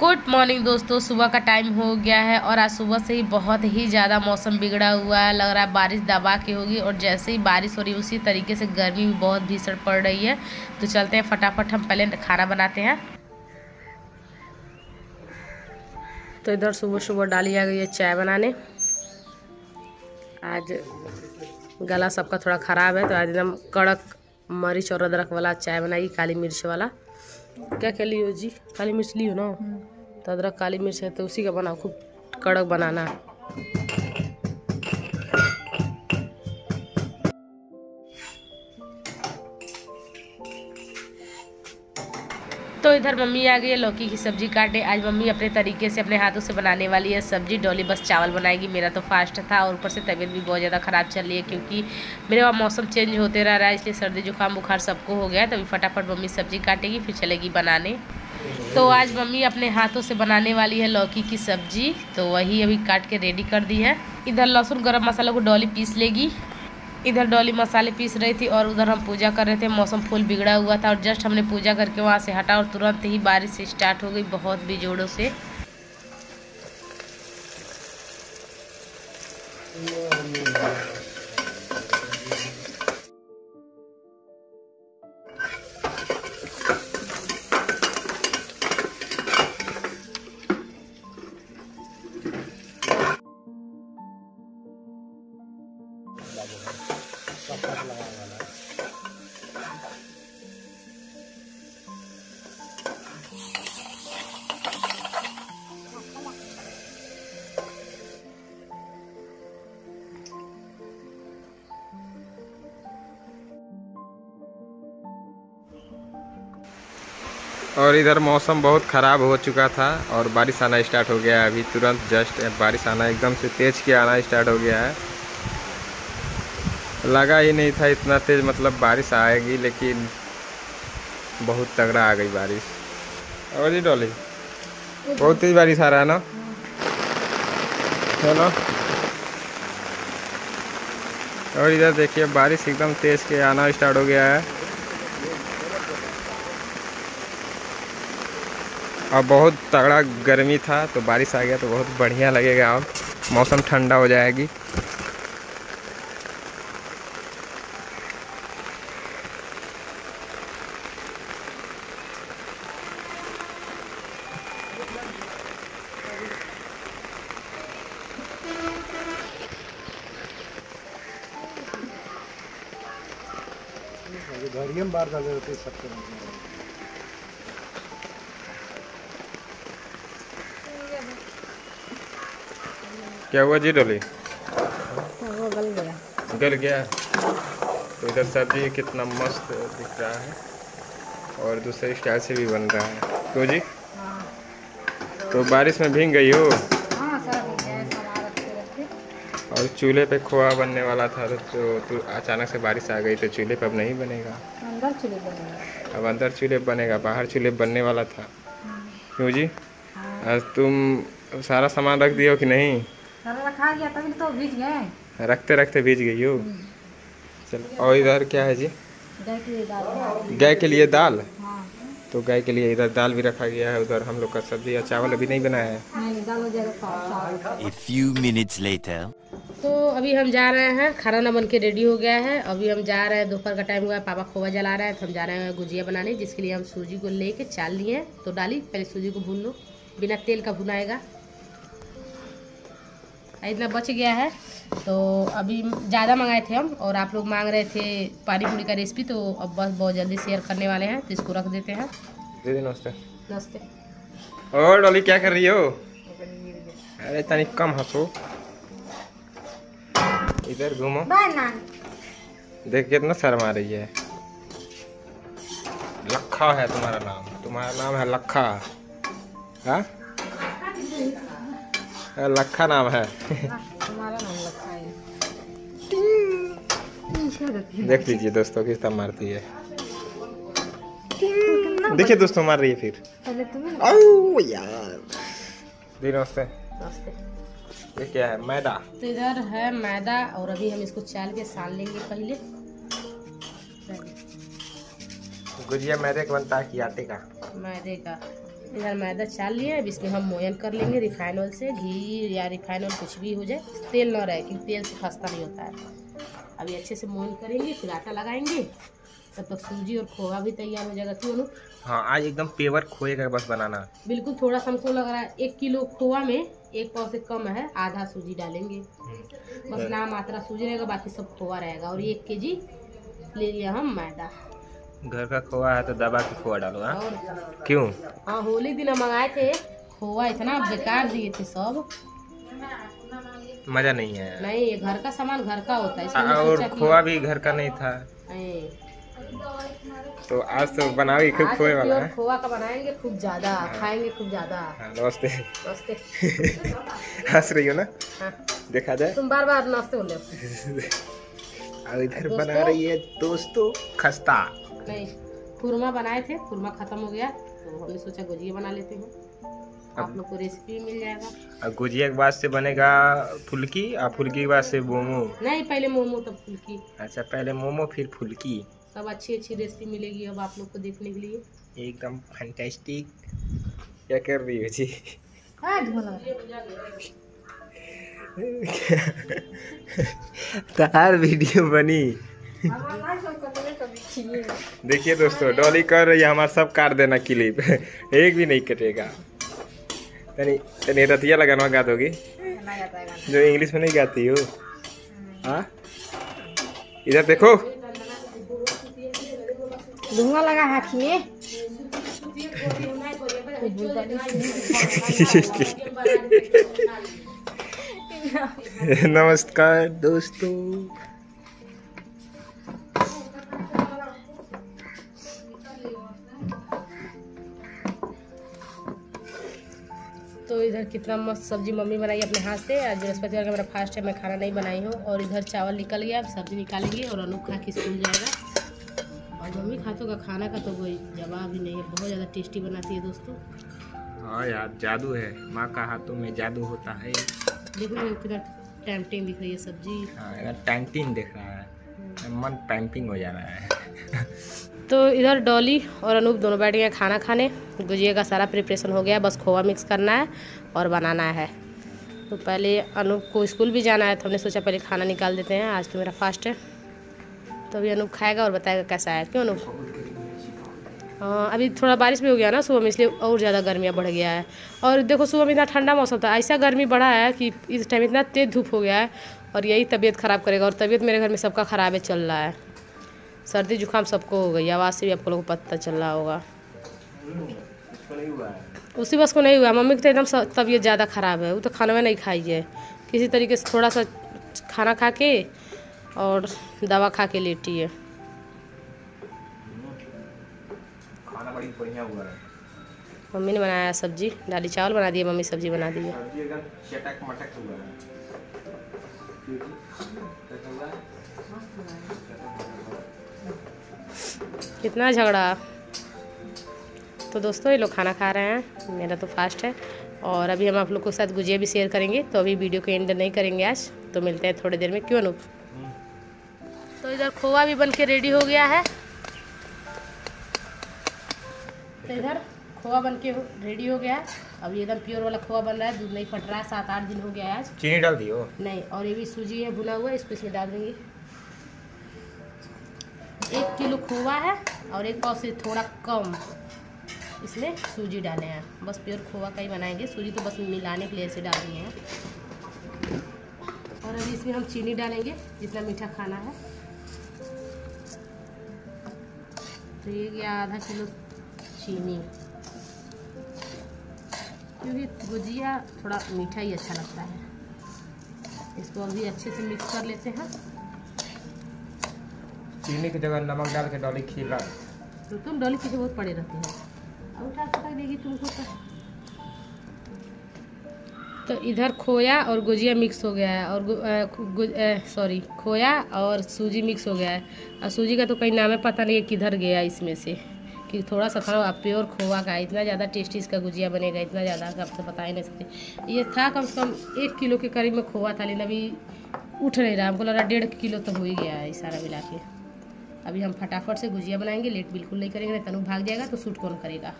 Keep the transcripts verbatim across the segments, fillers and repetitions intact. Good morning दोस्तों, सुबह का टाइम हो गया है और आज सुबह से ही बहुत ही ज़्यादा मौसम बिगड़ा हुआ है। लग रहा है बारिश दबा के होगी और जैसे ही बारिश हो रही है उसी तरीके से गर्मी भी बहुत भीषण पड़ रही है। तो चलते हैं फटाफट हम पहले खाना बनाते हैं। तो इधर सुबह सुबह डाली आ गई है चाय बनाने। आज गला सबका थोड़ा ख़राब है तो आज एकदम कड़क मरीच और अदरक वाला चाय बनाई, काली मिर्च वाला। क्या क्या लियो जी? काली मिर्च लियो ना, तो अदरक काली मिर्च है तो उसी का बनाओ, खूब कड़क बनाना। तो इधर मम्मी आ गई है लौकी की सब्जी काटे। आज मम्मी अपने तरीके से अपने हाथों से बनाने वाली है सब्जी। डोली बस चावल बनाएगी। मेरा तो फास्ट था और ऊपर से तबीयत भी बहुत ज़्यादा ख़राब चल रही है क्योंकि मेरे वहाँ मौसम चेंज होते रह रहा है, इसलिए सर्दी जुकाम बुखार सबको हो गया है। तभी फटाफट मम्मी सब्जी काटेगी फिर चलेगी बनाने। तो आज मम्मी अपने हाथों से बनाने वाली है लौकी की सब्जी, तो वही अभी काट के रेडी कर दी है। इधर लहसुन गर्म मसाला को डोली पीस लेगी। इधर डॉली मसाले पीस रही थी और उधर हम पूजा कर रहे थे। मौसम फुल बिगड़ा हुआ था और जस्ट हमने पूजा करके वहाँ से हटा और तुरंत ही बारिश स्टार्ट हो गई बहुत बेजोड़ों से। और इधर मौसम बहुत ख़राब हो चुका था और बारिश आना स्टार्ट हो गया है। अभी तुरंत जस्ट बारिश आना एकदम से तेज के आना स्टार्ट हो गया है। लगा ही नहीं था इतना तेज़, मतलब बारिश आएगी, लेकिन बहुत तगड़ा आ गई बारिश। और ये डॉली बहुत तेज बारिश आ रहा है ना, है ना। और इधर देखिए बारिश एकदम तेज के आना स्टार्ट हो गया है। अब बहुत तगड़ा गर्मी था तो बारिश आ गया तो बहुत बढ़िया लगेगा। अब मौसम ठंडा हो जाएगी। क्या हुआ जी डोली? वो गल गया। गल गया। तो इधर सब्जी कितना मस्त दिख रहा है और दूसरे स्टाइल से भी बन रहा है। तो जी तो बारिश में भीग गई हो। और चूल्हे पे खोआ बनने वाला था तो, तो अचानक से बारिश आ गई तो चूल्हे पे अब नहीं बनेगा, अंदर चूल्हे बनेगा। अब अंदर चूल्हे बनेगा, बाहर चूल्हे बनने वाला था। क्यों जी? आज तुम सारा सामान रख दियो कि नहीं? सारा रखा गया तभी तो भीज गए। रखते रखते भीज गई हो। चलो और इधर क्या है जी? गाय के लिए दाल। गाय के लिए दाल? हाँ। तो गाय के लिए इधर दाल भी रखा गया है। उधर हम लोग का सब्जी या चावल अभी नहीं बनाया है। नहीं, दाल हो जाएगा। A few minutes later. तो अभी हम जा रहे हैं, खाना ना बन के रेडी हो गया है। अभी हम जा रहे हैं, दोपहर का टाइम हुआ है, पापा खोवा जला रहा है तो हम जा रहे हैं गुजिया बनाने, जिसके लिए हम सूजी को लेके चाल लिए हैं। तो डाली पहले सूजी को भून लो, बिना तेल का भुनाएगा। इतना बच गया है तो अभी ज़्यादा मंगाए थे हम और आप लोग मांग रहे थे पानी पूरी का रेसिपी, तो अब बस बहुत जल्दी शेयर करने वाले हैं तो इसको रख देते हैं। दीदी नमस्ते। नमस्ते। और डॉली क्या कर रही हो? अरे तनी कम हंसो, इधर घूमो। देख कितना शर्मा रही है। लखा है तुम्हारा नाम, तुम्हारा नाम है लखा। हाँ लखा नाम है तुम्हारा। नाम लखा है। देख लीजिए दोस्तों कितना मारती है। देखिए दोस्तों मार रही है फिर। ओह यार दी नमस्ते। ये क्या है? मैदा। तो इधर है मैदा और अभी हम इसको चाल के सान लेंगे। पहले गुजिया मैदे का बनता है कि आटे का? मैदे का। इधर मैदा छान लिया है। अब इसमें हम मोयन कर लेंगे रिफाइन ऑयल से, घी या रिफाइन ऑयल कुछ भी हो जाए, तेल ना रहे क्योंकि तेल से खस्ता नहीं होता है। अभी अच्छे से मोयन करेंगे फिर आटा लगाएंगे, तब तक सूजी और खोआ भी तैयार हो जाएगा। क्यों हाँ आज एकदम पेवर खोए का बस बनाना, बिल्कुल थोड़ा सा हमको लग रहा है एक किलो खोआ में एक पाव से कम है, आधा सूजी डालेंगे बस, नाम मात्रा सूजी रहेगा बाकी सब खोआ रहेगा। और एक के जी ले लिया हम मैदा, घर का खोआ है तो दबा के खोआ डालो। हाँ क्यों हाँ होली दिन हम मंगाए थे खोआ, इतना बेकार दिए थे सब, मजा नहीं है। नहीं ये घर का सामान घर का होता है, और खोआ भी घर का नहीं था। तो आज तो बनाओगे खूब खोए वाला है, खोआ का बनाएंगे खूब ज्यादा, खाएंगे खूब ज्यादा। नमस्ते नमस्ते हंस रही हो ना? हाँ। देखा जाए तुम बार बार नमस्ते बोल रहे हो। इधर बना रही है दोस्तों खस्ता, नहीं खुरमा बनाए थे, खुरमा खत्म हो गया तो हमने सोचा गुजिया बना लेते हैं, आप लोग को रेसिपी मिल जाएगा। अब गुजिया के बाद से बनेगा फुल्की, और फुल्की के बाद से मोमो। नहीं पहले मोमो तब फुल्की। अच्छा पहले मोमो फिर फुल्की। सब अच्छी अच्छी रेसिपी मिलेगी अब आप लोग को देखने के लिए, एकदम फैंटास्टिक। क्या कर रही हो जी? तार वीडियो बनी। देखिए दोस्तों डॉली कर रही है हमारा सब काट देना क्लिप, एक भी नहीं कटेगा। तनी रतिया लगाना गात होगी जो इंग्लिश में नहीं गाती हो। हाँ इधर देखो धुआं लगा हाथ में। नमस्कार दोस्तों, तो इधर कितना मस्त सब्जी मम्मी बनाई अपने हाथ से। आज बृहस्पतिवार का मेरा फास्ट है, मैं खाना नहीं बनाई हूँ। और इधर चावल निकल गया, अब सब्जी निकालेंगे और अनु खा के स्कूल जाएगा। और मम्मी खातों का खाना का तो कोई जवाब ही नहीं है, बहुत ज़्यादा टेस्टी बनाती है दोस्तों। हाँ यार जादू है, माँ का हाथों में जादू होता है। देख रहे हो कितना टैंटिंग दिख रही है सब्जी। हाँ यार टैंटिंग दिख रहा है, मन टैंपिंग हो जा रहा है। तो इधर डॉली और अनूप दोनों बैठ गए खाना खाने। गुजिया का सारा प्रिपरेशन हो गया, बस खोवा मिक्स करना है और बनाना है। तो पहले अनूप को स्कूल भी जाना है तो हमने सोचा पहले खाना निकाल देते हैं, आज तो मेरा फास्ट है। तो अभी अनूप खाएगा और बताएगा कैसा है। क्यों अनूप? हाँ अभी थोड़ा बारिश भी हो गया ना सुबह में, इसलिए और ज़्यादा गर्मियाँ बढ़ गया है। और देखो सुबह में इतना ठंडा मौसम था, ऐसा गर्मी बढ़ा है कि इस टाइम इतना तेज़ धूप हो गया है, और यही तबीयत ख़राब करेगा। और तबीयत मेरे घर में सबका ख़राब है, चल रहा है सर्दी जुकाम सबको हो गई। आवाज़ से भी आप लोगों को पता चल रहा होगा। उसी बस को नहीं हुआ, मम्मी की तो एकदम तबीयत ज़्यादा ख़राब है, वो तो खाना में नहीं खाई है, किसी तरीके से थोड़ा सा खाना खा के और दवा खा के लेटी है। मम्मी ने बनाया सब्जी, दाली चावल बना दिए, मम्मी सब्जी बना दी है। कितना झगड़ा। तो दोस्तों ये लोग खाना खा रहे हैं, मेरा तो फास्ट है। और अभी हम आप लोग के साथ गुजिया भी शेयर करेंगे, तो अभी वीडियो को एंड नहीं करेंगे आज, तो मिलते हैं थोड़ी देर में। क्यों अनूप? तो इधर खोआ भी बन के रेडी हो गया है। तो इधर खोआ बन के रेडी हो गया है, अब ये एकदम प्योर वाला खोआ बन रहा है, दूध नहीं फट रहा है। सात आठ दिन हो गया है आज। चीनी डाल दी हो? नहीं। और ये भी सूजी है भुना हुआ, इसको इसमें डाल देंगे। एक किलो खोआ है और एक पाव से थोड़ा कम इसमें सूजी डाले हैं, बस प्योर खोआ का ही बनाएंगे। सूजी तो बस मिलाने के लिए ऐसे डाल दिए हैं। और अभी इसमें हम चीनी डालेंगे जितना मीठा खाना है। तो ये गया आधा किलो चीनी, क्योंकि गुजिया थोड़ा मीठा ही अच्छा लगता है। इसको अभी अच्छे से मिक्स कर लेते हैं। चीनी की जगह नमक डाल के डॉली खिला। तो तुम डॉली पीछे बहुत पड़े रहते हो, उठा सकता देगी तुमको। तो इधर खोया और गुजिया मिक्स हो गया है, और सॉरी खोया और सूजी मिक्स हो गया है। और सूजी का तो कहीं नाम है, पता नहीं है किधर गया इसमें से, कि थोड़ा सा खाओ आप प्योर खोआ का। इतना ज़्यादा टेस्टी इसका गुजिया बनेगा, इतना ज़्यादा कि आप तो बता ही नहीं सकते। ये था कम से कम एक किलो के करीब में खोआ था, लेकिन अभी उठ नहीं रहा, हमको लग रहा डेढ़ किलो तो हो ही गया है सारा मिला के। अभी हम फटाफट से गुजिया बनाएंगे, लेट बिल्कुल नहीं करेंगे, नहीं तनु भाग जाएगा तो सूट कौन करेगा।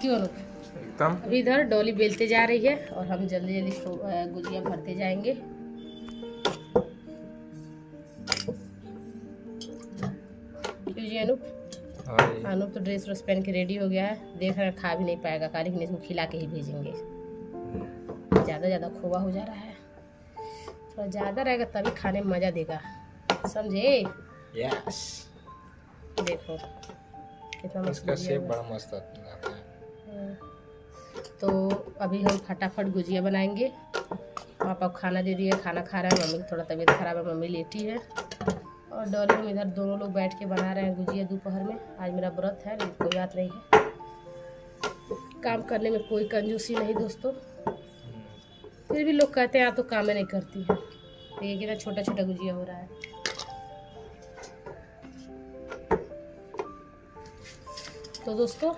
क्यों लोग एकदम। अभी इधर डोली बेलते जा रही है और हम जल्दी जल्दी गुजिया भरते जाएंगे। अनूप अनूप तो ड्रेस व्रेस पहन के रेडी हो गया है, देख रहे हैं खा भी नहीं पाएगा, कारी नहीं, इसको खिला के ही भेजेंगे। ज़्यादा ज़्यादा खोवा हो जा रहा है, थोड़ा तो ज़्यादा रहेगा तभी खाने में मज़ा देगा, समझे? यस। देखो कितना इसका शेप बड़ा मस्त आता है। तो अभी हम फटाफट गुजिया बनाएंगे। पापा खाना दे दिए, खाना खा रहे हैं। मम्मी थोड़ा तबीयत ख़राब है, मम्मी लेटी है और डोली में इधर दोनों लोग बैठ के बना रहे हैं गुजिया दोपहर में। आज मेरा व्रत है, कोई बात नहीं है, काम करने में कोई कंजूसी नहीं दोस्तों। फिर भी लोग कहते हैं आप तो कामें नहीं करती है, तो ये कितना छोटा छोटा गुजिया हो रहा है। तो दोस्तों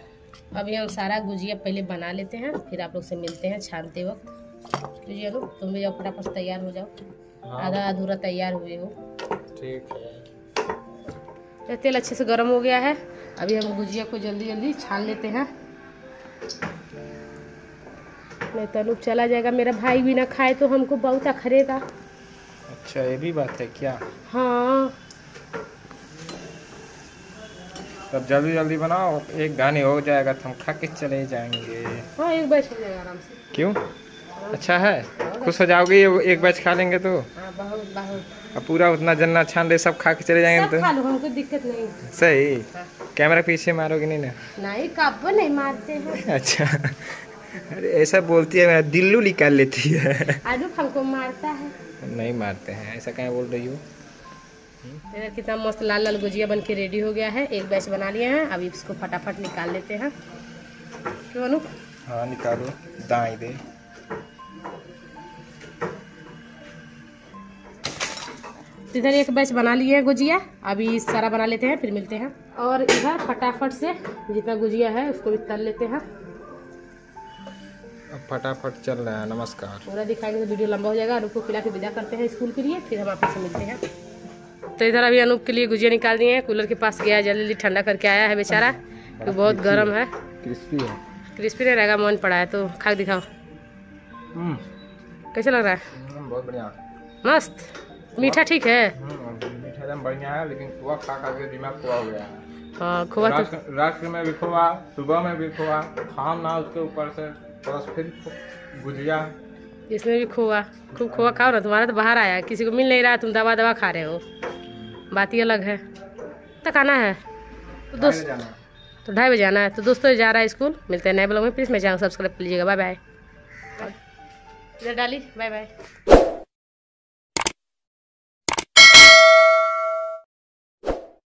अभी हम सारा गुजिया पहले बना लेते हैं, फिर आप लोग से मिलते हैं छानते वक्त। गुजिया लोग तुम भी फटाफट तैयार हो जाओ, आधा अधूरा तैयार हुए हो। ठीक है, तेल अच्छे से गर्म हो गया है, अभी हम गुजिया को जल्दी जल्दी छान लेते हैं, नहीं तो लोग चला जाएगा। मेरा भाई भी ना खाए तो हमको बहुत अखरेगा। अच्छा, ये भी बात है क्या? हाँ, तब जल्दी जल्दी बनाओ, एक गाने हो जाएगा तो हम खा के चले जाएंगे। हाँ, एक बैच हो जाएगा आराम से। क्यों? अच्छा है, खुश हो जाओगे ये एक बैच खा लेंगे तो। हाँ, बहुत बहुत। अब पूरा उतना जन्ना छान ले, सब खा के चले जाएंगे तो। सब खा लो, हमको दिक्कत नहीं। सही। हाँ। कैमरा पीछे मारोगे नहीं ना? नहीं, कब नहीं मारते हैं। अच्छा, अरे ऐसा बोलती है, मेरा दिल्लू निकाल लेती है। आलू हमको मारता है? नहीं मारते हैं, ऐसा क्या बोल रही हो? कितना मस्त लाल लाल गुजिया बन के रेडी हो गया है, एक बैच बना लिया है। अभी इसको फटाफट निकाल लेते हैं, क्यों अनु? हाँ, निकालो दाई दे। इधर एक बैच बना लिए है गुजिया, अभी सारा बना लेते हैं, फिर मिलते हैं। और इधर फटाफट से जितना गुजिया है उसको भी तल लेते हैं। अब फटाफट चल रहा है। नमस्कार, पूरा दिखाएंगे तो वीडियो लंबा हो जाएगा। अनूप को खिला के विदा करते हैं स्कूल के लिए, फिर हम आपसे मिलते हैं। तो इधर अभी अनूप के लिए गुजिया निकाल दिए हैं, कूलर के पास गया, जल्दी जल्दी ठंडा करके आया है बेचारा, तो बहुत गर्म है। क्रिस्पी है, क्रिस्पी नहीं रहेगा, मन पड़ा है तो खा दिखाओ। कैसा लग रहा है? बहुत बढ़िया, मस्त। मीठा ठीक है? मीठा एकदम बढ़िया है, लेकिन खोआ खा खा के दिमाग खोआ हो गया है। हाँ, खोआ तो रात में भी खोआ, सुबह में भी खोआ, खाना उसके ऊपर से प्लस फिर गुजिया, इसमें भी खोआ। खूब खोआ खाओ ना, तुम्हारा तो बाहर आया, किसी को मिल नहीं रहा, तुम दवा दवा खा रहे हो, बात ही अलग है। तक आना है तो दोस्तों, तो ढाई बजे आना है। तो दोस्तों जा रहा है स्कूल, मिलते हैं नए ब्लॉग में। प्लीज़ मेरे चैनल सब्सक्राइब कीजिएगा। Bye bye. इधर डाली, बाय बाय।